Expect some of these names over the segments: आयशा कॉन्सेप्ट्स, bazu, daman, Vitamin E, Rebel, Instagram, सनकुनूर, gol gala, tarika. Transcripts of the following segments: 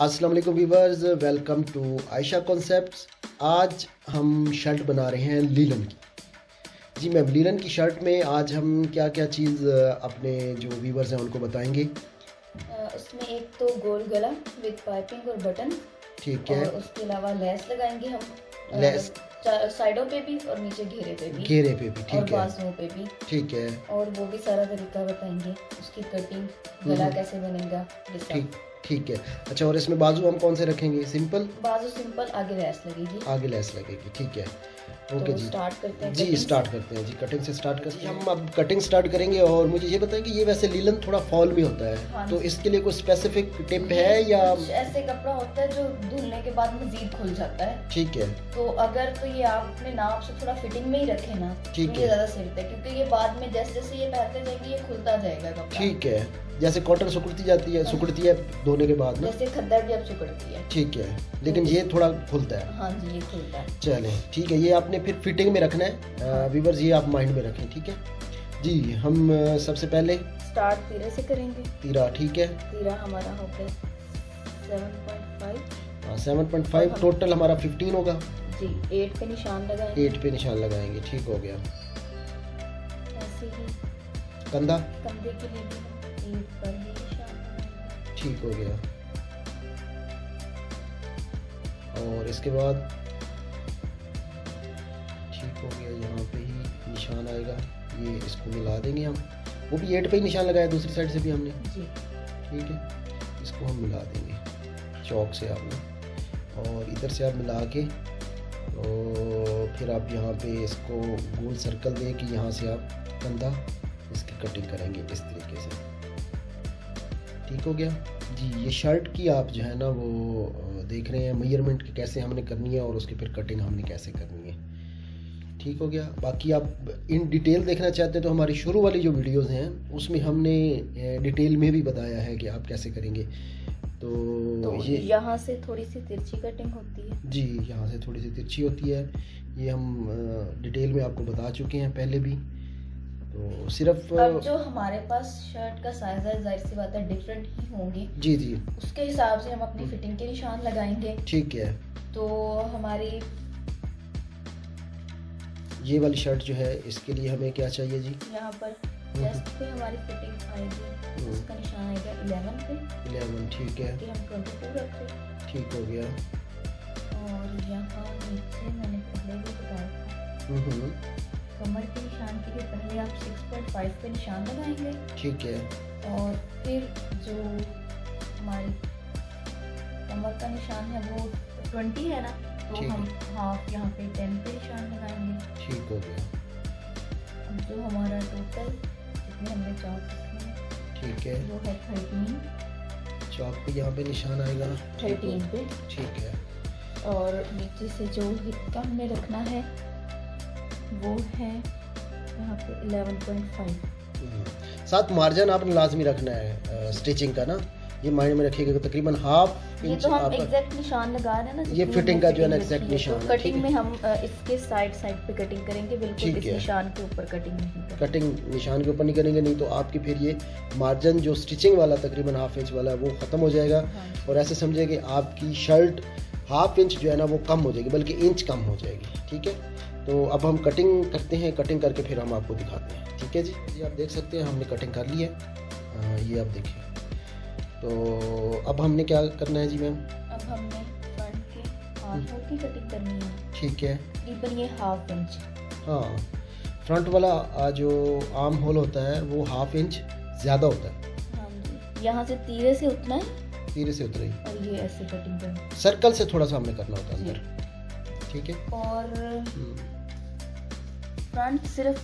अस्सलाम वालेकुम viewers, welcome to आयशा कॉन्सेप्ट्स। आज हम शर्ट बना रहे हैं लिनन की। जी मैम, लिनन की शर्ट में आज हम क्या क्या चीज़ अपने जो व्यूअर्स हैं उनको बताएंगे। उसमें एक तो गोल गला विद पाइपिंग और बटन, ठीक है। उसके अलावा लेस लगाएंगे हम, लेस साइडों पे भी और नीचे घेरे पे भी, ठीक है, बाजुओं पे भी, ठीक है। और वो भी सारा तरीका बताएंगे, उसकी कटिंग, गला कैसे बनेगा, ठीक है। अच्छा, और इसमें बाजू हम कौन से रखेंगे? सिंपल बाजू, सिंपल, आगे लेस लगेगी, ठीक है। ओके जी, स्टार्ट करते हैं जी, कटिंग से स्टार्ट करते हैं। हम अब कटिंग स्टार्ट करेंगे। और मुझे ये बताएं कि ये वैसे लिनन थोड़ा फॉल भी होता है, हाँ, तो इसके लिए कोई स्पेसिफिक टिप है या ऐसे कपड़ा होता है जो धुलने के बाद मजीद खुल जाता है, ठीक है। तो अगर तो ये आप अपने नाप से थोड़ा फिटिंग में ही रखें ना, ठीक है, ज्यादा सही रहता है, क्योंकि ये बाद में जैसे जैसे ये पहनते जाएंगे ये खुलता जाएगा कपड़ा, ठीक है। जैसे कॉटन सुकुड़ती है धोने के बाद में, जैसे खद्दर भी अब सुकुड़ती है, ठीक है, लेकिन ये थोड़ा खुलता है, हाँ जी, ये खुलता है। चले, ठीक है, ये आपने फिर फिटिंग में रखना है व्यूअर्स, ये आप माइंड में रखें, ठीक है जी। हम सबसे पहले स्टार्ट तीरे से करेंगे। तीरा, ठीक है, तीरा हमारा हो गया 7.5, हाँ 7.5, टोटल हमारा 15 होगा जी। 8 पे निशान लगाएंगे, ठीक हो गया। कंधे के लिए भी ठीक हो गया। और इसके बाद ठीक हो गया, यहाँ पे ही निशान आएगा, ये इसको मिला देंगे हम। वो भी 8 पे ही निशान लगाया दूसरी साइड से भी हमने, ठीक है, इसको हम मिला देंगे चौक से आपने, और इधर से आप मिला के, और फिर आप यहाँ पे इसको गोल सर्कल दे के यहाँ से आप कंधा इसकी कटिंग करेंगे इस तरीके से, ठीक हो गया जी। ये शर्ट की आप जो है ना वो देख रहे हैं मेजरमेंट की कैसे हमने करनी है और उसकी फिर कटिंग हमने कैसे करनी है, ठीक हो गया। बाकी आप इन डिटेल देखना चाहते हैं तो हमारी शुरू वाली जो वीडियोस हैं उसमें हमने डिटेल में भी बताया है कि आप कैसे करेंगे। तो ये यहाँ से थोड़ी सी तिरछी कटिंग होती है जी, यहाँ से थोड़ी सी तिरछी होती है, ये हम डिटेल में आपको बता चुके हैं पहले भी। तो सिर्फ अब जो हमारे पास शर्ट का साइज है जाहिर सी बात है डिफरेंट ही होंगी जी, उसके हिसाब से हम अपनी फिटिंग के निशान लगाएंगे, ठीक है। तो हमारी ये वाली शर्ट जो है इसके लिए हमें क्या चाहिए जी? यहाँ पर चेस्ट पे हमारी फिटिंग आएगी, उसका निशान आएगा 11 पे 11, ठीक है, कि हम 22 रखते हैं, ठीक हो गया। और यहाँ नीचे मैंने पहले भी बताया था कमर के निशान के लिए पहले आप 6.5 पे निशान लगाएंगे, ठीक है। और फिर जो हमारी कमर का निशान है वो 20 है ना, तो हम हाफ यहाँ पे 10 पे निशान लगाएंगे, ठीक हो गया। जो हमारा टोटल जितने हमने चौक रखे, ठीक है, वो है 13, चौक पे यहाँ पे निशान आएगा 13 पे, ठीक है। और नीचे से जो हिप का हमने रखना है वो है यहाँ पे 11.5। साथ मार्जिन आपने लाजमी रखना है स्टिचिंग का ना, ये माइंड में रखिएगा, तकरीबन हाफ इंच आप एग्जैक्ट निशान लगा रहे हैं ना, ये फिटिंग का जो है ना एग्जैक्ट निशान। तो कटिंग में हम इसके साइड पे कटिंग करेंगे, बिल्कुल इस निशान के ऊपर कटिंग निशान के ऊपर नहीं करेंगे, नहीं तो आपकी फिर ये मार्जिन जो स्टिचिंग वाला तकरीबन हाफ इंच वाला वो खत्म हो जाएगा, और ऐसे समझिए कि आपकी शर्ट हाफ इंच जो है ना वो कम हो जाएगी, बल्कि इंच कम हो जाएगी, ठीक है। तो अब हम कटिंग करते हैं, कटिंग करके फिर हम आपको दिखाते हैं, ठीक है जी। ये आप देख सकते हैं हमने कटिंग कर ली है, ये आप देखिए। तो अब हमने क्या करना है जी मैम? अब हमने फ्रंट के हाथों की कटिंग करनी है, ठीक है, तकरीबन ये हाफ इंच, हाँ फ्रंट वाला जो आर्म होल होता है वो हाफ इंच ज़्यादा होता है, हाँ जी। यहाँ से तीरे से उतरे और ये ऐसे कटिंग करनी, सर्कल से थोड़ा सा हमने करना होता है अंदर, ठीक है। और फ्रंट सिर्फ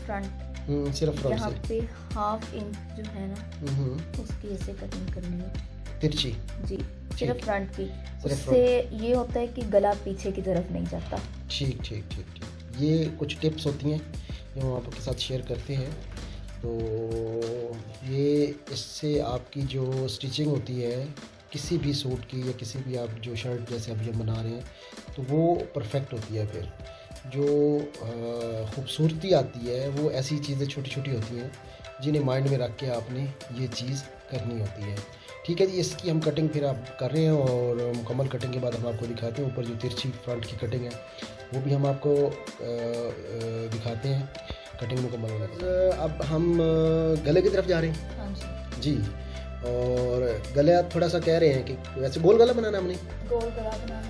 यहाँ पे हाफ इंच जो है ना उसकी ऐसे कटिंग करनी है तिरछी जी, सिर्फ फ्रंट की, उससे ये होता है कि गला पीछे की तरफ नहीं जाता, ठीक। ये कुछ टिप्स होती हैं जो हम आपके साथ शेयर करते हैं, तो ये इससे आपकी जो स्टिचिंग होती है किसी भी सूट की या किसी भी आप जो शर्ट जैसे अभी हम बना रहे हैं तो वो परफेक्ट होती है। फिर जो खूबसूरती आती है वो ऐसी चीज़ें छोटी छोटी होती हैं जिन्हें माइंड में रख के आपने ये चीज़ करनी होती है। ठीक है जी, इसकी हम कटिंग फिर आप कर रहे हैं और मुकम्मल कटिंग के बाद हम आपको दिखाते हैं। ऊपर जो तिरछी फ्रंट की कटिंग है वो भी हम आपको दिखाते हैं कटिंग मुकम्मल होने के। अब हम गले की तरफ जा रहे हैं। हाँ जी, और गले आप थोड़ा सा कह रहे हैं कि वैसे गोल गला बनाना, हमने गोल गला बनाना।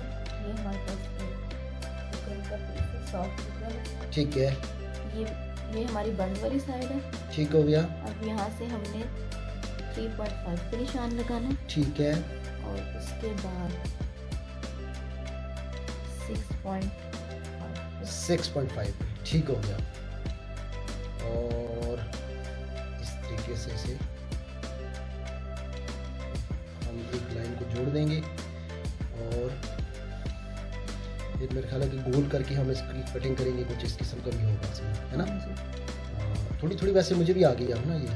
ठीक है, ये हमारी बंद वाली साइड है। ठीक हो गया। अब यहाँ से हमने 3.5 पे निशान लगाना। ठीक है, और उसके बाद 6.5। ठीक हो गया, और इस तरीके से इसे हम एक लाइन को जोड़ देंगे और फिर मेरे ख्याल है कि गोल करके हम इसकी कटिंग करेंगे। कुछ इस किस्म का भी होगा, है ना? थोड़ी थोड़ी वैसे मुझे भी आ गई है ना, ये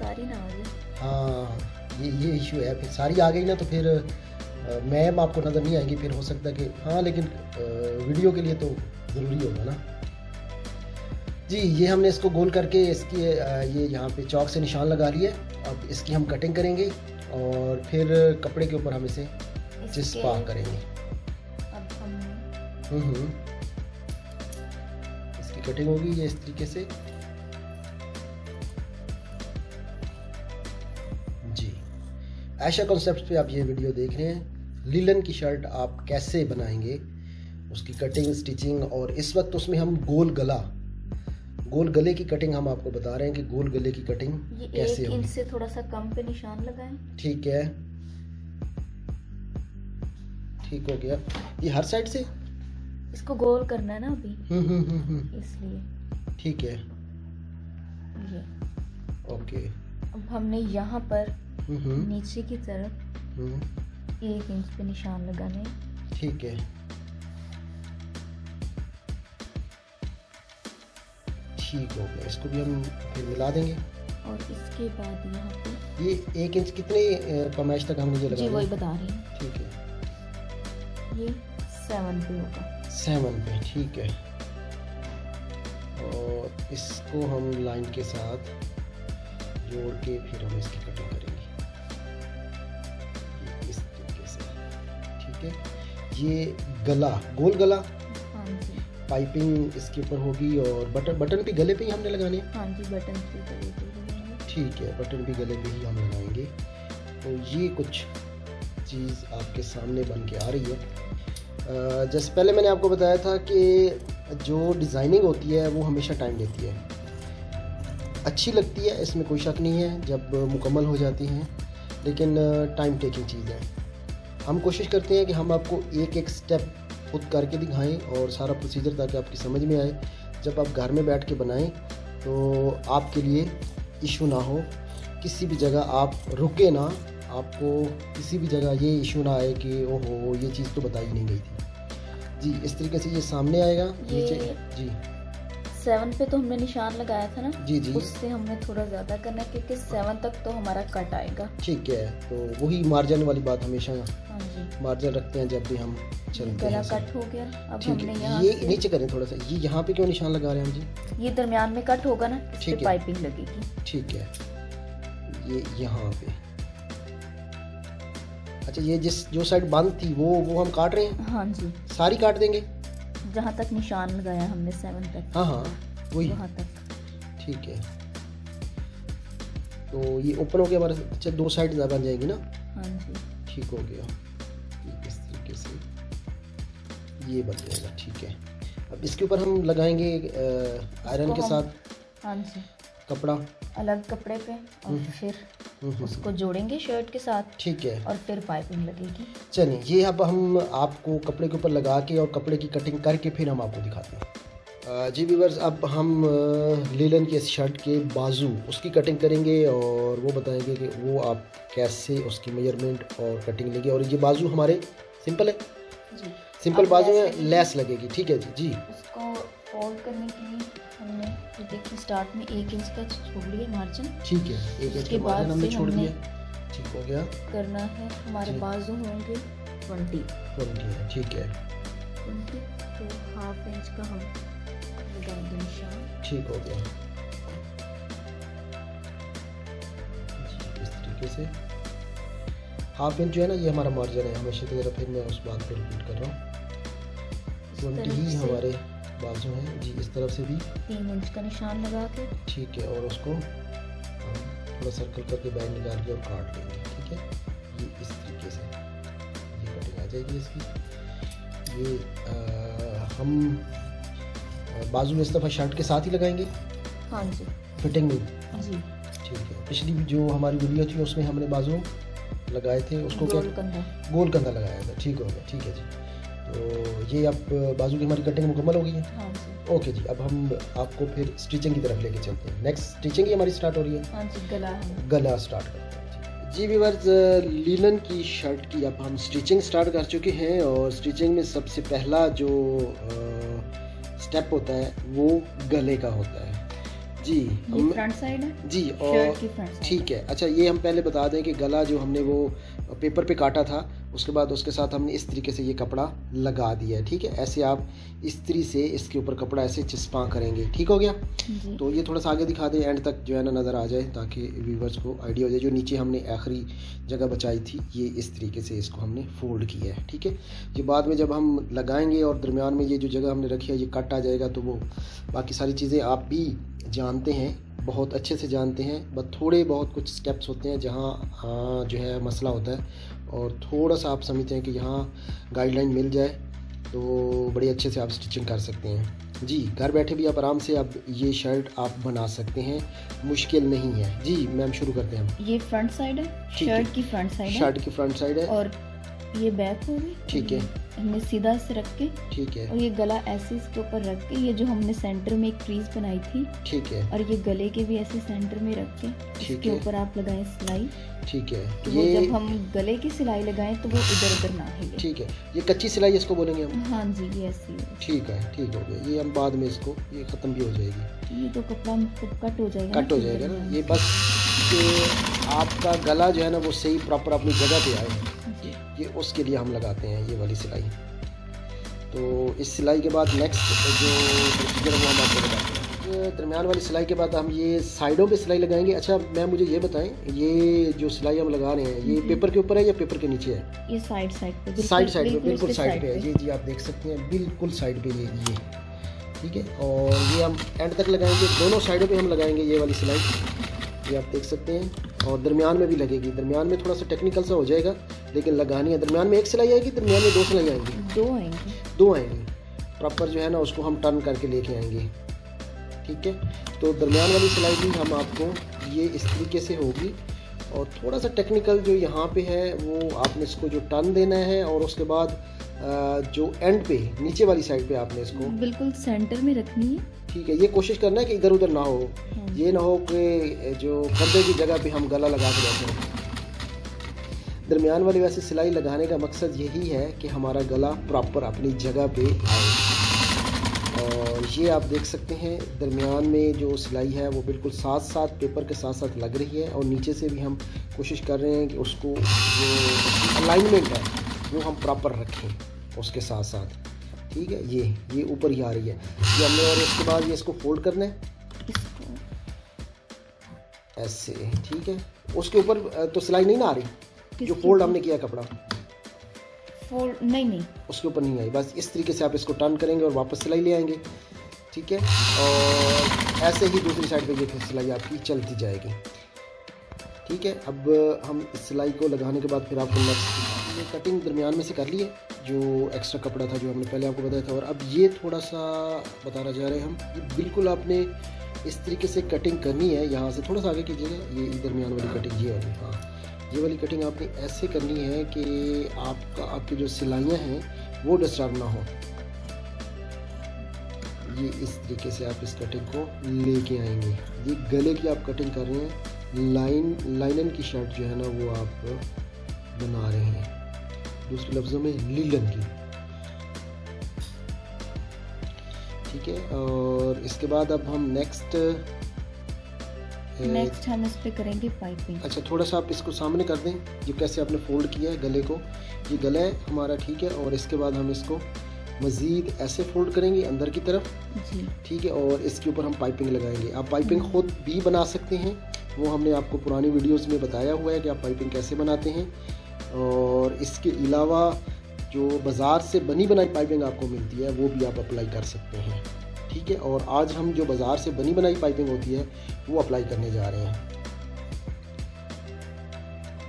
सारी ना आ गई। हाँ, ये इशू है। फिर सारी आ गई ना तो फिर मैम आपको नज़र नहीं आएगी, फिर हो सकता है कि हाँ, लेकिन वीडियो के लिए तो ज़रूरी होगा ना जी। ये हमने इसको गोल करके इसकी ये यहाँ पे चौक से निशान लगा लिया। अब इसकी हम कटिंग करेंगे और फिर कपड़े के ऊपर हम इसे चिपका करेंगे। अब हम इसकी कटिंग होगी ये इस तरीके से। आयशा कॉन्सेप्ट्स पे आप ये वीडियो देख रहे हैं। लिनन की शर्ट आप कैसे बनाएंगे, उसकी कटिंग, स्टिचिंग, और इस वक्त उसमें हम गोल गले की कटिंग हम आपको बता रहे हैं कि गोल गले की कटिंग कैसे होगी। इनसे थोड़ा सा कम पे निशान लगाएं। ठीक है, ठीक हो गया। ये हर साइड से इसको गोल करना है ना अभी, इसलिए ठीक है। ये ओके, अब हमने यहाँ पर नीचे की तरफ 1 इंच पे निशान लगाने। ठीक है, ठीक हो गया। इसको भी हम फिर मिला देंगे। और इसके बाद यहाँ पे ये 1 इंच कितने पैमाइश तक हमने ये लगाया? जी वही बता रही हूँ। ठीक है, ये 7 पे होगा। 7 पे, ठीक है। और इसको हम लाइन के साथ जोड़ के फिर हम इसकी कटिंग करेंगे इस तरीके से। ठीक है, ये गला, गोल गला। हाँ जी, पाइपिंग इसके ऊपर होगी और बटन भी गले पे ही हमने लगाने। हाँ जी, बटन भी गले पे लगाएंगे। ठीक है, बटन भी गले पे ही हम लगाएंगे। तो ये कुछ चीज़ आपके सामने बन के आ रही है। जैसे पहले मैंने आपको बताया था कि जो डिज़ाइनिंग होती है वो हमेशा टाइम लेती है, अच्छी लगती है, इसमें कोई शक नहीं है जब मुकम्मल हो जाती हैं, लेकिन टाइम टेकिंग चीज़ है। हम कोशिश करते हैं कि हम आपको एक एक स्टेप खुद करके दिखाएं और सारा प्रोसीजर, ताकि आपकी समझ में आए। जब आप घर में बैठ के बनाएं तो आपके लिए इशू ना हो, किसी भी जगह आप रुके ना, आपको किसी भी जगह ये इशू ना आए कि ओहो ये चीज़ तो बताई नहीं गई थी। जी, इस तरीके से ये सामने आएगा नीचे। जी, 7 पे तो हमने निशान लगाया था ना। जी जी, उससे हमने थोड़ा ज्यादा करना है क्योंकि 7 तक तो हमारा कट आएगा। ठीक है, तो वही मार्जिन वाली बात, हमेशा मार्जिन रखते हैं जब भी हम चलते हैं। कट हो गया। अब हमने यहाँ ये नीचे करें थोड़ा सा। ये यहाँ पे क्यों निशान लगा रहे हैं हम? जी, ये दरमियान में कट होगा ना, इससे पाइपिंग लगेगी। ठीक है, ये यहाँ पे। अच्छा, ये जिस जो साइड बंद थी वो हम काट रहे हैं। हाँ जी, सारी काट देंगे जहाँ तक निशान लगाया हमने 7 तक। हाँ हाँ, वही वहाँ तक। ठीक है, तो ये ओपन हो गया हमारा। अच्छा, 2 साइड बन जाएगी ना। हाँ जी, ठीक हो गया। ठीक, इस तरीके से ये बन जाएगा। ठीक है, अब इसके ऊपर हम लगाएंगे आयरन के साथ। हाँ जी, कपड़ा अलग कपड़े पे, और फिर उसको जोड़ेंगे शर्ट के साथ। ठीक है, और फिर पाइपिंग लगेगी। चलिए, ये अब हम आपको कपड़े के ऊपर लगा के और कपड़े की कटिंग करके फिर हम आपको दिखाते हैं। जी व्यूअर्स, अब हम लिनन के शर्ट के बाजू, उसकी कटिंग करेंगे और वो बताएंगे कि वो आप कैसे उसकी मेजरमेंट और कटिंग लेंगे। और ये बाजू हमारे सिंपल है जी, सिंपल बाजू में लेस लगेगी। ठीक है जी, उसको फोल्ड करने के लिए हमने तो देखिए स्टार्ट में 1 इंच का छोड़ लिया मार्जिन। ठीक है, 1 इंच के बाद हमने छोड़ दिया। ठीक हो गया। करना है हमारे बाजू होंगे 20। ठीक है, 20 तो हाफ इंच का हम लगा देंगे निशान। ठीक हो गया। तरीके से। हाफ इंच जो है ना, ये हमारा मार्जिन है हमेशा की तरह। फिर मैं उस बात पर रिपीट कर रहा हूँ, 20 हमारे बाजू हैं जी। इस तरफ से भी 3 इंच का निशान लगा के, ठीक है, और उसको हम थोड़ा सर्कल करके बाहर निकाल के और काट लेंगे, ठीक है। ये इस तरीके से ये कटिंग आ जाएगी इसकी। ये हम बाजू में इस दफ़ा शर्ट के साथ ही लगाएंगे, हाँ जी, फिटिंग में जी, ठीक है। पिछली जो हमारी वीडियो थी उसमें हमने बाजू लगाए थे, उसको क्या गोल कंधा लगाया था, ठीक हो गया, ठीक है जी। तो ये आप बाजू की हमारी कटिंग मुकम्मल हो गई है, हाँ जी। ओके जी, अब हम आपको फिर स्टिचिंग की तरफ लेके चलते हैं। नेक्स्ट स्टिचिंग ही हमारी स्टार्ट हो रही है, हाँ जी, गला स्टार्ट करते हैं जी। व्यूअर्स, लिनन की शर्ट की अब हम स्टिचिंग स्टार्ट कर चुके हैं, और स्टिचिंग में सबसे पहला जो स्टेप होता है वो गले का होता है जी। ये फ्रंट साइड है जी, और ठीक है। अच्छा, ये हम पहले बता दें कि गला जो हमने वो पेपर पे काटा था, उसके बाद उसके साथ हमने इस तरीके से ये कपड़ा लगा दिया है, ठीक है। ऐसे आप इस्त्री से इसके ऊपर कपड़ा ऐसे चिस्पा करेंगे, ठीक हो गया। तो ये थोड़ा सा आगे दिखा दें, एंड तक जो है ना नज़र आ जाए, ताकि व्यूवर्स को आइडिया हो जाए। जो नीचे हमने आखिरी जगह बचाई थी, ये इस तरीके से इसको हमने फोल्ड किया है, ठीक है। ये बाद में जब हम लगाएंगे और दरम्यान में ये जो जगह हमने रखी है ये कट आ जाएगा, तो वो बाकी सारी चीज़ें आप भी जानते हैं, बहुत अच्छे से जानते हैं। बस थोड़े बहुत कुछ स्टेप्स होते हैं जहाँ जो है मसला होता है, और थोड़ा सा आप समझते हैं कि यहाँ गाइडलाइन मिल जाए तो बड़े अच्छे से आप स्टिचिंग कर सकते हैं जी। घर बैठे भी आप आराम से अब ये शर्ट आप बना सकते हैं, मुश्किल नहीं है जी। मैम शुरू करते हैं। ये फ्रंट साइड है शर्ट की, फ्रंट साइड है शर्ट की, फ्रंट साइड है, और ये बैक होगी, ठीक है। हमने सीधा से रख के, ठीक है, और ये गला ऐसे इसके ऊपर रख के, ये जो हमने सेंटर में एक क्रीज बनाई थी, ठीक है, और ये गले के भी ऐसे सेंटर में रख के इसके ऊपर आप लगाएं सिलाई, ठीक है। तो ये जब हम गले की सिलाई लगाएं तो वो इधर उधर ना हिले, ठीक है। ये कच्ची सिलाई इसको बोलेंगे हम, हाँ जी, ये ऐसी, ठीक है, ठीक हो गया। ये हम बाद में इसको ये खत्म भी हो जाएगी, ये तो कपड़ा कट हो जाएगा, कट हो जाएगा ना। ये बस आपका गला जो है ना वो सही प्रॉपर अपनी जगह पे आए, ये उसके लिए हम लगाते हैं ये वाली सिलाई। तो इस सिलाई के बाद नेक्स्ट जो प्रोसीजर वो हम आपको बताते हैं। दरमियान वाली सिलाई के बाद हम ये साइडों पे सिलाई लगाएंगे। अच्छा मैम, मुझे ये बताएं, ये जो सिलाई हम लगा रहे हैं ये पेपर के ऊपर है या पेपर के नीचे है? ये साइड साइड पे, बिल्कुल साइड पे है जी, जी आप देख सकते हैं, बिल्कुल साइड पे ये, ठीक है। और ये हम एंड तक लगाएंगे, दोनों साइडों पे हम लगाएंगे ये वाली सिलाई, ये आप देख सकते हैं। और दरमियान में भी लगेगी, दरमियान में थोड़ा सा टेक्निकल सा हो जाएगा, लेकिन लगानी है। दरमियान में एक सिलाई आएगी, दरमियान में दो सिलाई आएंगी, दो आएंगी प्रॉपर जो है ना उसको हम टर्न करके लेके आएंगे, ठीक है। तो दरमियान वाली सिलाई भी हम आपको ये इस तरीके से होगी, और थोड़ा सा टेक्निकल जो यहाँ पे है वो आपने इसको जो टर्न देना है, और उसके बाद जो एंड पे नीचे वाली साइड पे आपने इसको बिल्कुल सेंटर में रखनी है, ठीक है। ये कोशिश करना है कि इधर उधर ना हो, ये ना हो कि जो कंधे की जगह पे हम गला लगा के जाते हैं। दरमियान वाली वैसे सिलाई लगाने का मकसद यही है कि हमारा गला प्रॉपर अपनी जगह पे आए। और ये आप देख सकते हैं दरमियान में जो सिलाई है वो बिल्कुल साथ साथ पेपर के साथ साथ लग रही है, और नीचे से भी हम कोशिश कर रहे हैं कि उसको जो अलाइनमेंट है वो हम प्रॉपर रखें उसके साथ साथ, ठीक है। ये ऊपर ही आ रही है ये हमने, और इसके बाद ये इसको फोल्ड करना है ऐसे, ठीक है। उसके ऊपर तो सिलाई नहीं ना आ रही, जो फोल्ड हमने किया कपड़ा फोल्ड नहीं उसके ऊपर नहीं आई। बस इस तरीके से आप इसको टर्न करेंगे और वापस सिलाई ले आएंगे, ठीक है। और ऐसे ही दूसरी साइड पर ये सिलाई आपकी चलती जाएगी, ठीक है। अब हम इस सिलाई को लगाने के बाद फिर आपको ये कटिंग दरमियान में से कर लिए, जो एक्स्ट्रा कपड़ा था जो हमने पहले आपको बताया था। और अब ये थोड़ा सा बताना जा रहे हैं हम, ये बिल्कुल आपने इस तरीके से कटिंग करनी है। यहाँ से थोड़ा सा आगे कीजिएगा, ये दरमियान वाली कटिंग ये वाली, हाँ ये वाली कटिंग आपने ऐसे करनी है कि आपका आपकी जो सिलाइयाँ हैं वो डिस्टर्ब ना हो। ये इस तरीके से आप इस कटिंग को लेके आएंगे। ये गले की आप कटिंग कर रहे हैं, लाइनन की शर्ट जो है ना वो आप बना रहे हैं, दूसरे लफ्जों में लिनन की, ठीक है। और इसके बाद अब हम नेक्स्ट हम इस पे करेंगे पाइपिंग। अच्छा, थोड़ा सा आप इसको सामने कर दें, जो कैसे आपने फोल्ड किया है गले को, ये गला है हमारा, ठीक है। और इसके बाद हम इसको मज़ीद ऐसे फोल्ड करेंगे अंदर की तरफ, ठीक है। और इसके ऊपर हम पाइपिंग लगाएंगे। आप पाइपिंग खुद भी बना सकते हैं, वो हमने आपको पुरानी वीडियोस में बताया हुआ है कि आप पाइपिंग कैसे बनाते हैं। और इसके अलावा जो बाज़ार से बनी बनाई पाइपिंग आपको मिलती है वो भी आप अप्लाई कर सकते हैं, ठीक है। और आज हम जो बाज़ार से बनी बनाई पाइपिंग होती है वो अप्लाई करने जा रहे हैं।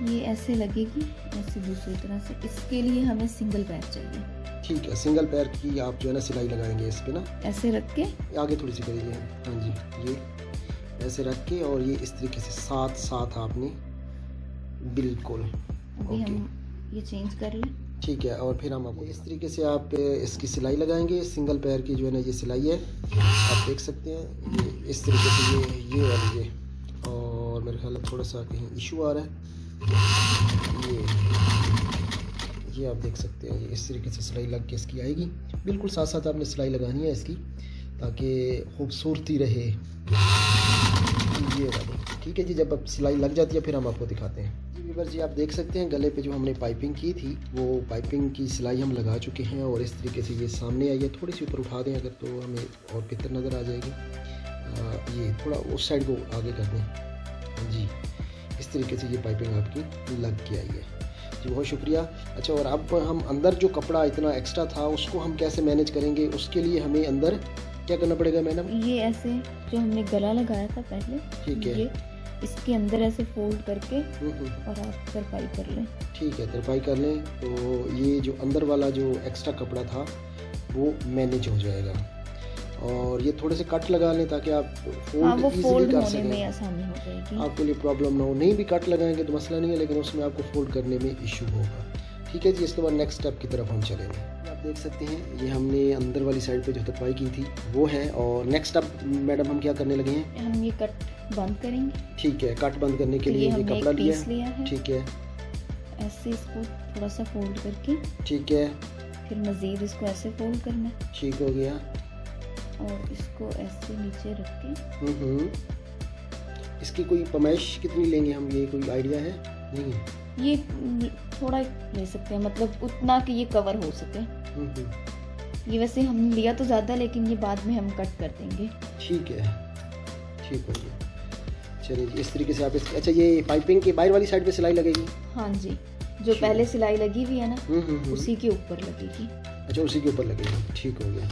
ये ऐसे लगेगी, ऐसे दूसरी तरह से। इसके लिए हमें सिंगल पैर चाहिए, ठीक है। सिंगल पैर की आप जो है ना सिलाई लगाएंगे इस पे ना, ऐसे रख के आगे थोड़ी सी करेंगे। हाँ जी, ये ऐसे रख के और ये इस तरीके से साथ साथ आपने बिल्कुल ओके। हम ये चेंज कर लें, ठीक है। और फिर हम आपको इस तरीके से आप इसकी सिलाई लगाएंगे। सिंगल पैर की जो है ना ये सिलाई है, आप देख सकते हैं ये इस तरीके से ये वाली है। और मेरे ख्याल में थोड़ा सा कहीं इशू आ रहा है, ये आप देख सकते हैं। इस तरीके से सिलाई लग के इसकी आएगी, बिल्कुल साथ साथ आपने सिलाई लगानी है इसकी ताकि खूबसूरती रहे, ये वाली, ठीक है जी। जब आप सिलाई लग जाती है फिर हम आपको दिखाते हैं। जी व्यूअर्स जी, आप देख सकते हैं गले पे जो हमने पाइपिंग की थी वो पाइपिंग की सिलाई हम लगा चुके हैं। और इस तरीके से ये सामने आई है, थोड़ी सी ऊपर उठा दें अगर तो हमें और बेहतर नज़र आ जाएगी। ये थोड़ा उस साइड को आगे कर दें जी। इस तरीके से ये पाइपिंग आपकी लग के आई है जी, बहुत शुक्रिया। अच्छा, और अब हम अंदर जो कपड़ा इतना एक्स्ट्रा था उसको हम कैसे मैनेज करेंगे, उसके लिए हमें अंदर क्या करना पड़ेगा मैडम? ये ऐसे जो हमने गला लगाया था पहले, ठीक है, ये इसके अंदर ऐसे फोल्ड करके और आप तरपाई कर लें, ठीक है, तरपाई कर लें। तो ये जो अंदर वाला जो एक्स्ट्रा कपड़ा था वो मैनेज हो जाएगा। और ये थोड़े से कट लगा लें ताकि आप फोल्ड कर सकें, आसानी हो जाएगी आपके लिए, प्रॉब्लम ना हो। नहीं भी कट लगाएंगे तो मसला नहीं है, लेकिन उसमें आपको फोल्ड करने में इशू होगा, ठीक है जी। इसके बाद नेक्स्ट स्टेप की तरफ हम चलेंगे। आप देख सकते हैं ये हमने अंदर वाली साइड पे जो तरपाई की थी वो है। और नेक्स्ट स्टेप मैडम हम क्या करने लगे हैं? हम ये कट बंद करेंगे, ठीक है। कट बंद करने के लिए ये कपड़ा लिया, ठीक है, ऐसे इसको थोड़ा सा फोल्ड करके, ठीक है। फिर मज़ीद इसको ऐसे फोल्ड करना, ठीक हो गया। और इसको ऐसे नीचे रख के, इसकी कोई पमेश कितनी लेंगे हम, ये कोई आइडिया है? नहीं है, ये थोड़ा ले सकते हैं, मतलब उतना कि ये कवर हो सके। ये वैसे हमने लिया तो ज़्यादा, लेकिन ये बाद में हम कट कर देंगे, ठीक है, ठीक हो गया। चलिए इस तरीके से आप इस, अच्छा ये पाइपिंग के बाहर वाली साइड पे सिलाई लगेगी? हाँ जी, जो पहले सिलाई लगी हुई है ना उसी के ऊपर लगेगी। अच्छा, उसी के ऊपर लगेगी, ठीक हो गया।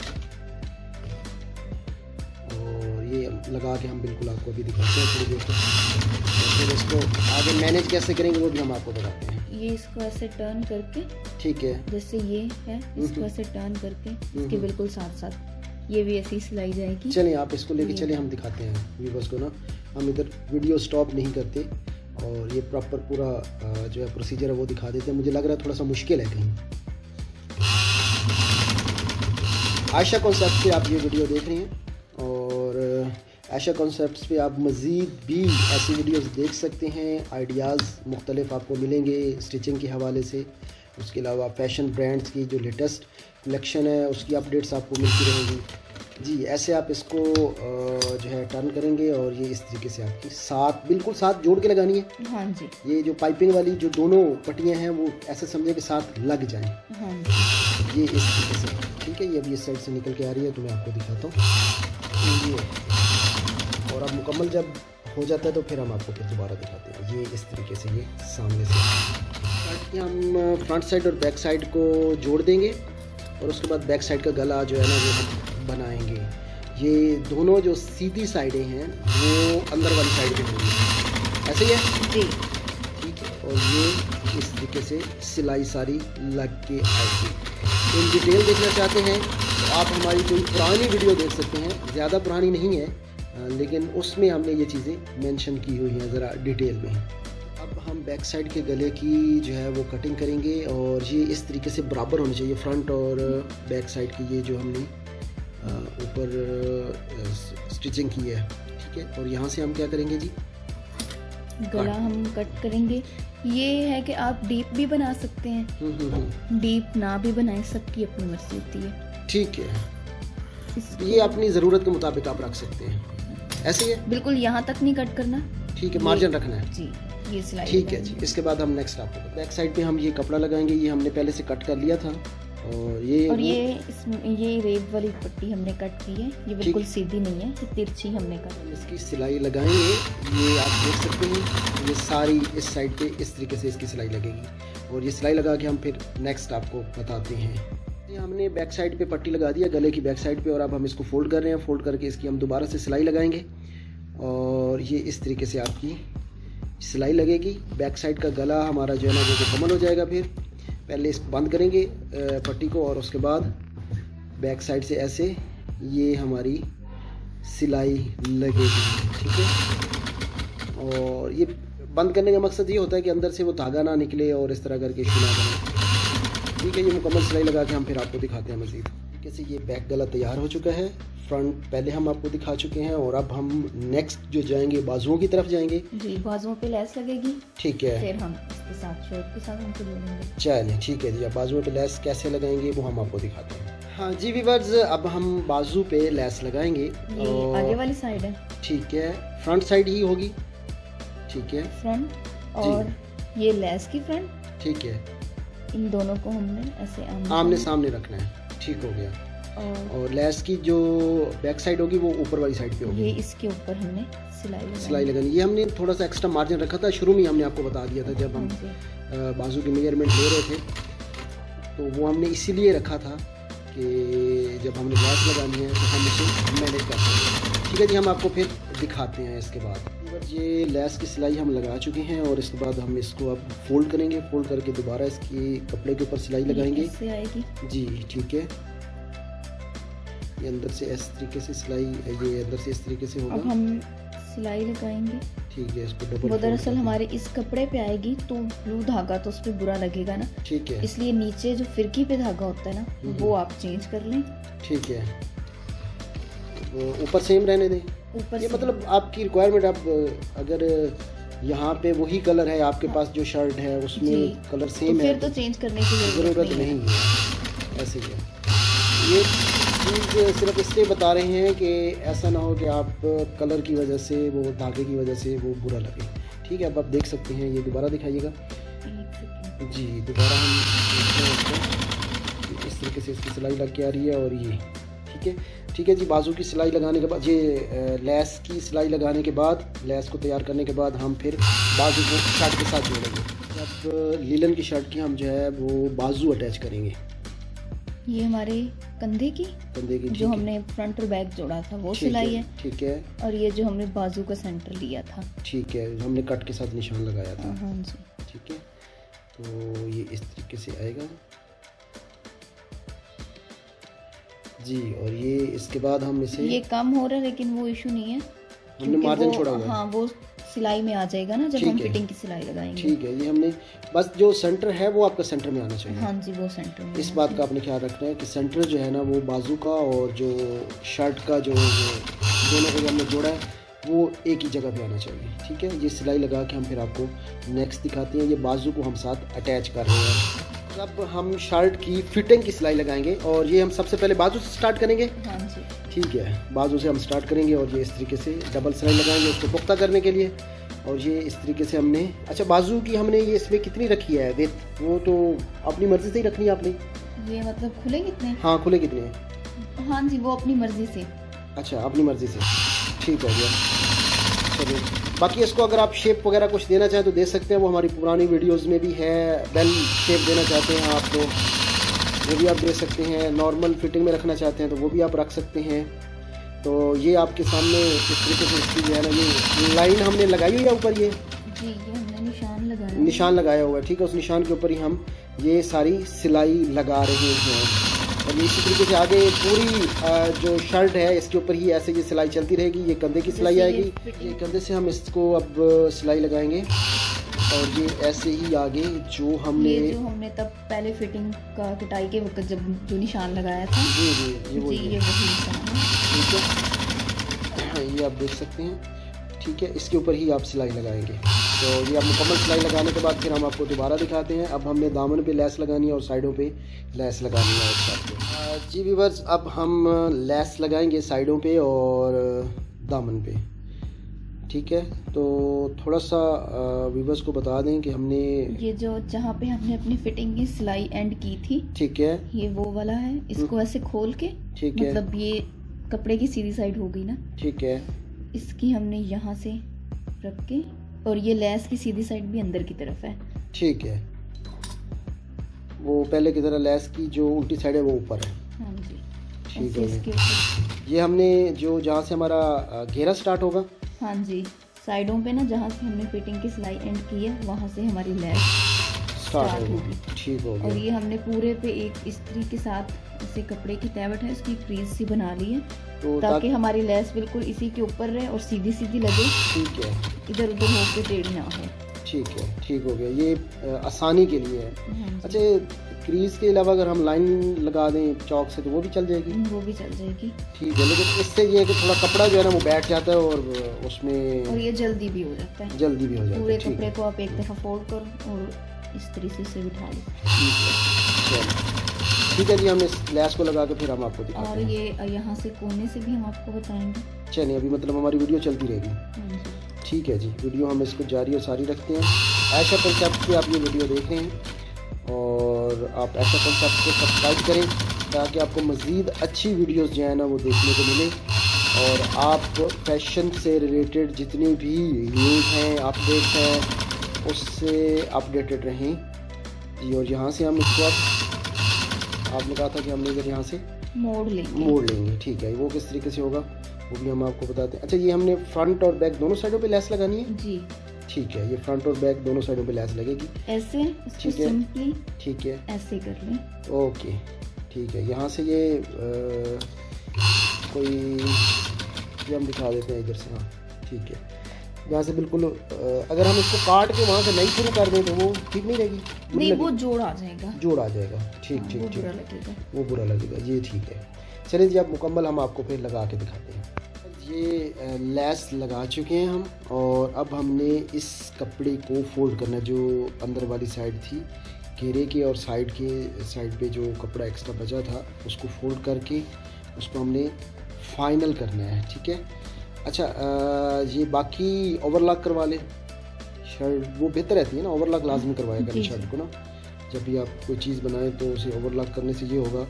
ये लगा के हम बिल्कुल आपको अभी दिखाते हैं थोड़ी देर तक। इसको आगे मैनेज कैसे करेंगे वो भी हम आपको बताते हैं। ये इसको ऐसे टर्न करके, ठीक है, जैसे ये है, इसको ऐसे टर्न करके इसके बिल्कुल साथ साथ ये भी ऐसी सिलाई जाएगी। चलिए आप इसको लेके चले, हम दिखाते हैं व्यूअर्स को ना। हम इधर वीडियो स्टॉप नहीं करते और ये प्रॉपर पूरा जो है प्रोसीजर है वो दिखा देते हैं। मुझे लग रहा है थोड़ा सा मुश्किल है कहीं। आयशा कॉन्सेप्ट से आप ये वीडियो देख रही हैं और आयशा कॉन्सेप्ट्स पे आप मज़ीद भी ऐसी वीडियोस देख सकते हैं। आइडियाज़ मुख्तलिफ आपको मिलेंगे स्टिचिंग के हवाले से, उसके अलावा फैशन ब्रांड्स की जो लेटेस्ट कलेक्शन है उसकी अपडेट्स आपको मिलती रहेंगी जी। ऐसे आप इसको जो है टर्न करेंगे और ये इस तरीके से आपकी साथ बिल्कुल साथ जोड़ के लगानी है। हाँ जी, ये जो पाइपिंग वाली जो दोनों पट्टियाँ हैं वो ऐसे समझे कि साथ लग जाएँ। हाँ जी, ये इस तरीके से, ठीक है। ये अभी इस साइड से निकल के आ रही है तो मैं आपको दिखाता हूँ। और अब मुकम्मल जब हो जाता है तो फिर हम आपको फिर दोबारा दिखाते हैं। ये इस तरीके से ये सामने से हम फ्रंट साइड और बैक साइड को जोड़ देंगे और उसके बाद बैक साइड का गला जो है ना वो बनाएंगे। ये दोनों जो सीधी साइडें हैं वो अंदर वाली साइड में होंगी, ऐसे ही है जी, ठीक है। और ये इस तरीके से सिलाई सारी लग के आएगी। इन डिटेल देखना चाहते हैं आप हमारी कोई पुरानी वीडियो देख सकते हैं, ज़्यादा पुरानी नहीं है लेकिन उसमें हमने ये चीज़ें मेंशन की हुई हैं ज़रा डिटेल में। अब हम बैक साइड के गले की जो है वो कटिंग करेंगे और ये इस तरीके से बराबर होनी चाहिए फ्रंट और बैक साइड की। ये जो हमने ऊपर स्टिचिंग की है, ठीक है। और यहाँ से हम क्या करेंगे जी? गला हम कट करेंगे। ये है कि आप डीप भी बना सकते हैं, डीप ना भी बनाए, सबकी अपनी मर्जी होती है, ठीक है। ये अपनी ज़रूरत के मुताबिक आप रख सकते हैं, ऐसे ही है, बिल्कुल यहाँ तक नहीं कट करना, ठीक है, मार्जिन रखना है जी, ये सिलाई, ठीक है जी। इसके बाद हम नेक्स्ट स्टेप पे बैक साइड पे हम ये कपड़ा लगाएंगे। ये हमने पहले से कट कर लिया था और ये रेब वाली पट्टी हमने कट की है, ये बिल्कुल सीधी नहीं है, ये तिरछी हमने कट की। इसकी सिलाई लगाएंगे, ये आप देख सकते हैं, ये सारी इस साइड पे इस तरीके से इसकी सिलाई लगेगी। और ये सिलाई लगा के हम फिर नेक्स्ट आपको बताते हैं। हमने बैक साइड पे पट्टी लगा दिया गले की बैक साइड पे, और अब हम इसको फोल्ड कर रहे हैं। फोल्ड करके इसकी हम दोबारा से सिलाई लगाएंगे और ये इस तरीके से आपकी सिलाई लगेगी। बैक साइड का गला हमारा जो है ना वो मुकम्मल हो जाएगा। फिर पहले इसको बंद करेंगे पट्टी को, और उसके बाद बैक साइड से ऐसे ये हमारी सिलाई लगेगी, ठीक है। और ये बंद करने का मकसद ये होता है कि अंदर से वो धागा ना निकले और इस तरह करके इशू ना बने, ठीक है। ये मुकम्मल सिलाई लगा के हम फिर आपको दिखाते हैं मज़ीद। जैसे ये बैक गला तैयार हो चुका है, फ्रंट पहले हम आपको दिखा चुके हैं, और अब हम नेक्स्ट जो जाएंगे बाजुओं की तरफ जाएंगे। जी, बाजुओं पे लेस लगेगी, ठीक है। फिर हम इसके साथ शर्ट के साथ हमको जोड़ेंगे। चलिए, ठीक है जी। अब बाजुओं पे लेस कैसे लगाएंगे वो हम आपको दिखाते हैं। हाँ जी व्यूअर्स, अब हम बाजू पे लेस लगाएंगे। आगे वाली साइड है, ठीक है, फ्रंट साइड ही होगी, ठीक है, फ्रंट। और ये लेस की फ्रंट, ठीक है। इन दोनों को हमने ऐसे आमने सामने रखना है, ठीक हो गया। और लेस की जो बैक साइड होगी वो ऊपर वाली साइड पे होगी। ये इसके ऊपर हमने सिलाई लगानी। ये हमने थोड़ा सा एक्स्ट्रा मार्जिन रखा था, शुरू में हमने आपको बता दिया था जब हम बाजू की मेजरमेंट ले रहे थे, तो वो हमने इसीलिए रखा था कि जब हमने लेस लगानी है तो हम इसे मैनेज कर सकते हैं, ठीक है जी। हम आपको फिर दिखाते हैं इसके बाद। ये लेस की सिलाई हम लगा चुके हैं, और इसके बाद हम इसको अब फोल्ड करेंगे। फोल्ड करके दोबारा इसकी कपड़े के ऊपर सिलाई लगाएंगे जी, ठीक है। ये अंदर से इस तरीके से सिलाई, ये अंदर से इस तरीके से होगा। अब हम सिलाई लगाएंगे, ठीक है। इसको डबल, वो दरअसल हमारे इस कपड़े पे आएगी तो ब्लू धागा तो उस पर बुरा लगेगा ना, ठीक है। इसलिए नीचे जो फिरकी पे धागा होता है ना, वो आप चेंज कर लें, ठीक है। ऊपर सेम रहने दें। ये मतलब आपकी रिक्वायरमेंट, आप अगर यहाँ पे वही कलर है आपके पास जो शर्ट है उसमें कलर सेम है, तो चेंज करने की ज़रूरत नहीं है। ऐसे ही ये चीज़ सिर्फ इसलिए बता रहे हैं कि ऐसा ना हो कि आप कलर की वजह से, वो धागे की वजह से वो बुरा लगे, ठीक है। अब आप देख सकते हैं, ये दोबारा दिखाइएगा जी। दोबारा हम इस तरीके से इसकी सिलाई लग के आ रही है, और ये ठीक है, ठीक है जी। बाजू की सिलाई लगाने के बाद, ये लेस की सिलाई लगाने के बाद, लेस को तैयार करने के बाद हम फिर बाजू को शर्ट के साथ जोड़ेंगे। अब लिनन की शर्ट की हम जो है वो बाजू अटैच करेंगे। ये हमारे कंधे की जो हमने फ्रंट और बैक जोड़ा था वो सिलाई है, ठीक है। और ये जो हमने बाजू का सेंटर लिया था, ठीक है, हमने कट के साथ निशान लगाया था, हाँ जी, ठीक है। तो ये इस तरीके से आएगा जी। और ये इसके बाद हम इसे, ये कम हो रहा है लेकिन वो इशू नहीं है, हमने मार्जिन छोड़ा हुआ है, हाँ, वो सिलाई में आ जाएगा ना जब हम फिटिंग की सिलाई लगाएंगे, ठीक है। ये हमने बस जो सेंटर है वो आपका सेंटर में आना चाहिए, हाँ जी, वो सेंटर में। इस बात का आपने ख्याल रखना है कि सेंटर जो है ना वो बाजू का और जो शर्ट का जो दोनों को हमने जोड़ा है वो एक ही जगह पे आना चाहिए, ठीक है। ये सिलाई लगा के हम फिर आपको नेक्स्ट दिखाते हैं। ये बाजू को हम साथ अटैच कर रहे हैं। अब हम शर्ट की फिटिंग की सिलाई लगाएंगे, और ये हम सबसे पहले बाजू से स्टार्ट करेंगे, हाँ जी, ठीक है। बाजू से हम स्टार्ट करेंगे, और ये इस तरीके से डबल सिलाई लगाएंगे उसको पुख्ता करने के लिए। और ये इस तरीके से हमने, अच्छा बाजू की हमने ये इसमें कितनी रखी है विड्थ, वो तो अपनी मर्जी से ही रखनी है आपने। ये मतलब खुले कितने, हाँ खुले कितने हैं, हाँ जी, वो अपनी मर्जी से। अच्छा, अपनी मर्जी से, ठीक हो गया, चलिए। बाकी इसको अगर आप शेप वगैरह कुछ देना चाहें तो दे सकते हैं, वो हमारी पुरानी वीडियोस में भी है। बेल शेप देना चाहते हैं आप तो वो भी आप दे सकते हैं, नॉर्मल फिटिंग में रखना चाहते हैं तो वो भी आप रख सकते हैं। तो ये आपके सामने इस तरीके से इसकी जो है ना ये लाइन हमने लगाई हुई है ऊपर, ये जी, ये हमने निशान लगाया हुआ है, ठीक है। उस निशान के ऊपर ही हम ये सारी सिलाई लगा रहे हैं, और इसी तरीके से आगे पूरी जो शर्ट है इसके ऊपर ही ऐसे ये सिलाई चलती रहेगी। ये कंधे की सिलाई आएगी, ये कंधे से हम इसको अब सिलाई लगाएंगे, और ये ऐसे ही आगे जो हमने तब पहले फिटिंग का कटाई के वक्त जब जो निशान लगाया था, जी, ये वही निशान है, ठीक है। ये आप देख सकते हैं, ठीक है, इसके ऊपर ही आप सिलाई लगाएंगे। तो ये आप मुकम्मल सिलाई लगाने के बाद फिर हम आपको दोबारा दिखाते हैं। अब हमने दामन पे लेस लगानी है और साइडों पे लेस लगानी है एक साथ। जी व्यूअर्स, अब हम लेस लगाएंगे साइडों पे और दामन पे। ठीक है। तो थोड़ा सा व्यूवर्स को बता दें कि हमने ये जो जहाँ पे हमने अपनी फिटिंग की सिलाई एंड की थी, ठीक है, ये वो वाला है। इसको ऐसे खोल के, ठीक है, मतलब ये कपड़े की सीधी साइड हो गई ना, ठीक है। इसकी हमने यहाँ से रख के, और ये लेस की सीधी साइड भी अंदर की तरफ है, ठीक है। वो पहले की तरह लेस की जो उल्टी साइड है वो ऊपर है, हाँ जी, ठीक है। ये हमने जो जहाँ से हमारा घेरा स्टार्ट होगा, हाँ जी, साइडों पे ना जहाँ से हमने फिटिंग की सिलाई एंड की है वहाँ से हमारी लेस स्टार्ट होगी, ठीक हो गया। और ये हमने पूरे पे एक इस्त्री के साथ इसे कपड़े की तैवट है उसकी क्रीज सी बना ली है, तो ताकि हमारी लेस बिल्कुल इसी के ऊपर रहे और सीधी सीधी लगे, ठीक है, इधर उधर होकर टेढ़ी ना हो, ठीक है, ठीक हो गया। ये आसानी के लिए है। अच्छा, क्रीज के अलावा अगर हम लाइन लगा दें चौक से तो वो भी चल जाएगी, वो भी चल जाएगी, ठीक है। लेकिन इससे ये है कि थोड़ा कपड़ा जो है ना वो बैठ जाता है और उसमें, और ये जल्दी भी हो जाता है, जल्दी भी हो जाता है। पूरे कपड़े को आप एक दफ़ा फोल्ड करो और इस तरीके से बिठा लो, ठीक है, ठीक है जी। हम इस लेस को लगा के फिर हम आपको दिखाएंगे, और ये यहाँ से कोने से भी हम आपको बताएंगे। चलिए, अभी मतलब हमारी वीडियो चलती रहेगी, ठीक है जी। वीडियो हम इसको जारी और सारी रखते हैं। आयशा कॉन्सेप्ट्स की आप ये वीडियो देख रहे हैं, और आप ऐसा कॉन्सेप्ट को सब्सक्राइब करें ताकि आपको मज़ीद अच्छी वीडियोस जो है ना वो देखने को मिलें, और आप फैशन से रिलेटेड जितनी भी न्यूज़ हैं, अपडेट्स हैं, उससे अपडेटेड रहें जी। और यहाँ से हम इसको आपने कहा था कि हम इधर यहाँ से मोड़ लेंगे, ठीक है। वो किस तरीके से होगा वो भी हम आपको बताते हैं। अच्छा, ये हमने फ्रंट और बैक दोनों साइडों पर लेस लगानी है जी, ठीक है। ये फ्रंट और बैक दोनों साइडों पे लेस लगेगी ऐसे, ठीक है, ठीक है, ऐसे कर लें, ओके, ठीक है। यहाँ से ये कोई ये हम दिखा देते हैं इधर से, हाँ, ठीक है। यहाँ से बिल्कुल अगर हम इसको काट के वहाँ से नहीं शुरू कर दें तो वो ठीक नहीं रहेगी, नहीं वो जोड़ आ जाएगा, ठीक ठीक ठीक, वो बुरा लगेगा, ये ठीक है। चलिए जी, आप मुकम्मल हम आपको फिर लगा के दिखाते हैं। ये लेस लगा चुके हैं हम, और अब हमने इस कपड़े को फोल्ड करना, जो अंदर वाली साइड थी घेरे के और साइड पे जो कपड़ा एक्स्ट्रा बचा था उसको फोल्ड करके उसको हमने फाइनल करना है, ठीक है। अच्छा, ये बाकी ओवरलॉक करवा लें शर्ट, वो बेहतर रहती है ना, ओवरलॉक लाजमी करवाया करें शर्ट को ना। जब भी आप कोई चीज़ बनाएं तो उसे ओवरलॉक करने से ये होगा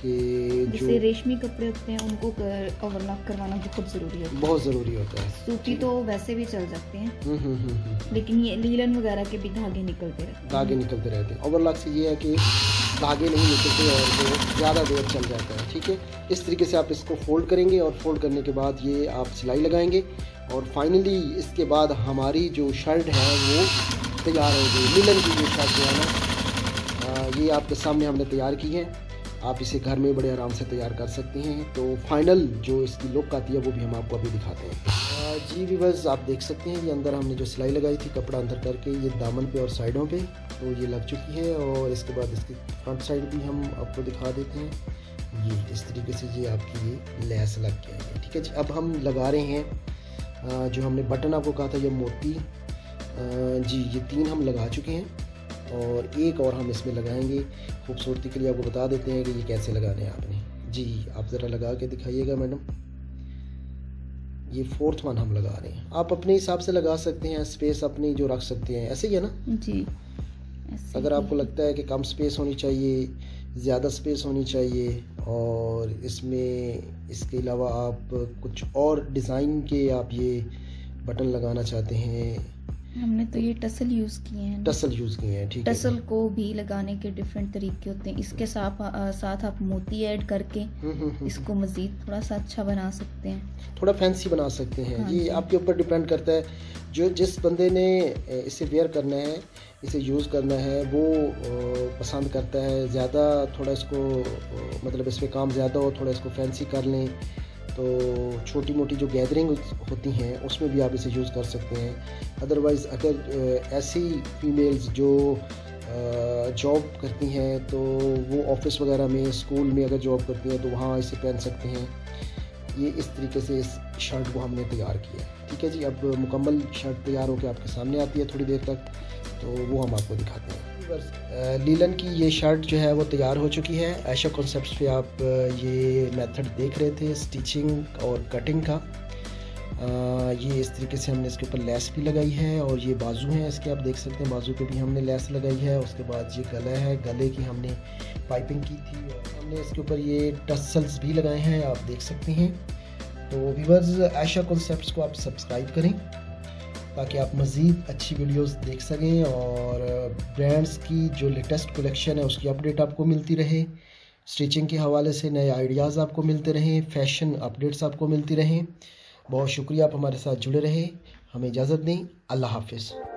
कि जो रेशमी कपड़े होते हैं उनको ओवरलॉक करवाना बहुत ज़रूरी होता है। सूती तो वैसे भी चल जाते हैं, लेकिन ये लीलन वगैरह के भी धागे निकलते रहते हैं। ओवरलॉक से ये है कि धागे नहीं निकलते और ज़्यादा देर चल जाता है, ठीक है। इस तरीके से आप इसको फोल्ड करेंगे, और फोल्ड करने के बाद ये आप सिलाई लगाएंगे, और फाइनली इसके बाद हमारी जो शर्ट है वो तैयार होगी। लीलन की जो शर्ट है ना, ये आपके सामने हमने तैयार की है, आप इसे घर में बड़े आराम से तैयार कर सकते हैं। तो फाइनल जो इसकी लुक आती है वो भी हम आपको अभी दिखाते हैं जी। व्यूअर्स, आप देख सकते हैं ये अंदर हमने जो सिलाई लगाई थी कपड़ा अंदर करके, ये दामन पे और साइडों पे तो ये लग चुकी है, और इसके बाद इसकी फ्रंट साइड भी हम आपको दिखा देते हैं। ये इस तरीके से ये आपकी ये लेस लग गया है, ठीक है जी। अब हम लगा रहे हैं जो हमने बटन आपको कहा था, ये मोती जी, ये 3 हम लगा चुके हैं, और एक और हम इसमें लगाएंगे। खूबसूरती के लिए आपको बता देते हैं कि ये कैसे लगाने हैं आपने जी। आप ज़रा लगा के दिखाइएगा मैडम। ये 4वां हम लगा रहे हैं, आप अपने हिसाब से लगा सकते हैं, स्पेस अपनी जो रख सकते हैं, ऐसे ही है ना जी। अगर आपको लगता है कि कम स्पेस होनी चाहिए, ज़्यादा स्पेस होनी चाहिए, और इसमें इसके अलावा आप कुछ और डिज़ाइन के आप ये बटन लगाना चाहते हैं। हमने तो ये टसल यूज़ किए हैं, ठीक है। टसल को भी लगाने के डिफरेंट तरीके होते हैं, इसके साथ आप मोती ऐड करके इसको मज़ीद थोड़ा सा अच्छा बना सकते हैं, थोड़ा फैंसी बना सकते हैं। हाँ, ये आपके ऊपर डिपेंड करता है, जो जिस बंदे ने इसे वेयर करना है, इसे यूज़ करना है, वो पसंद करता है ज़्यादा, थोड़ा इसको मतलब इस पर काम ज़्यादा हो, थोड़ा इसको फैंसी कर लें। तो छोटी मोटी जो गैदरिंग होती हैं उसमें भी आप इसे यूज़ कर सकते हैं। अदरवाइज़ अगर ऐसी फीमेल्स जो जॉब करती हैं तो वो ऑफिस वगैरह में, स्कूल में अगर जॉब करती हैं तो वहाँ इसे पहन सकते हैं। ये इस तरीके से इस शर्ट को हमने तैयार किया, ठीक है जी। अब मुकम्मल शर्ट तैयार होकर आपके सामने आती है थोड़ी देर तक, तो वो हम आपको दिखाते हैं। लीलन की ये शर्ट जो है वो तैयार हो चुकी है। आयशा कॉन्सेप्ट्स पे आप ये मेथड देख रहे थे स्टिचिंग और कटिंग का, ये इस तरीके से हमने इसके ऊपर लेस भी लगाई है और ये बाजू हैं इसके, आप देख सकते हैं बाजू पे भी हमने लेस लगाई है। उसके बाद ये गला है, गले की हमने पाइपिंग की थी और हमने इसके ऊपर ये टसल्स भी लगाए हैं, आप देख सकते हैं। तो व्यूअर्स, आयशा कॉन्सेप्ट्स को आप सब्सक्राइब करें ताकि आप मज़ीद अच्छी वीडियोस देख सकें और ब्रांड्स की जो लेटेस्ट कलेक्शन है उसकी अपडेट आपको मिलती रहे, स्टिचिंग के हवाले से नए आइडियाज़ आपको मिलते रहें, फैशन अपडेट्स आपको मिलती रहें। बहुत शुक्रिया, आप हमारे साथ जुड़े रहें। हमें इजाज़त दें, अल्लाह हाफ़िज़।